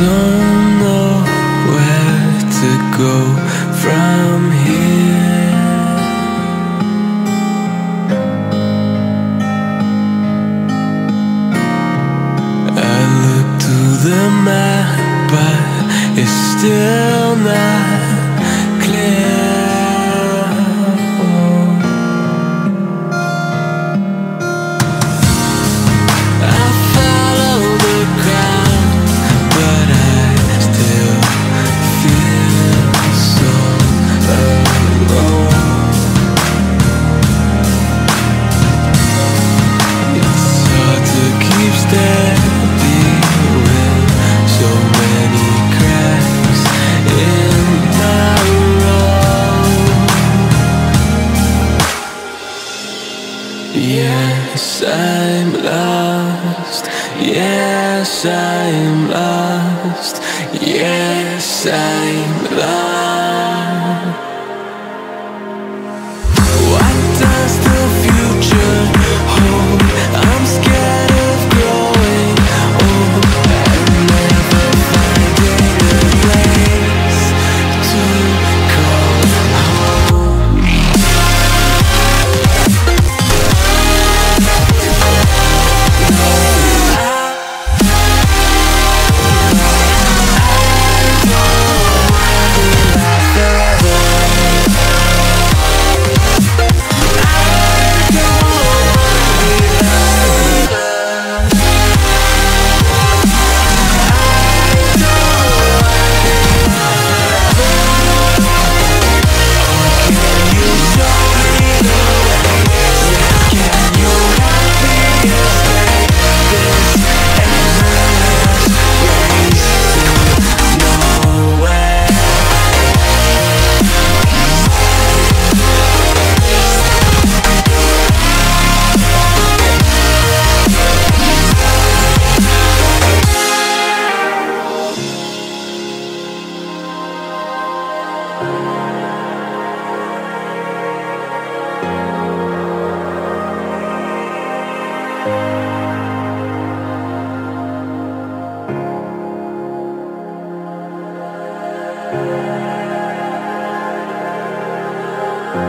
don't know where to go from here. I look to the map, but it's still not I'm lost. Yes, I'm lost. Yes, I'm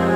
lost.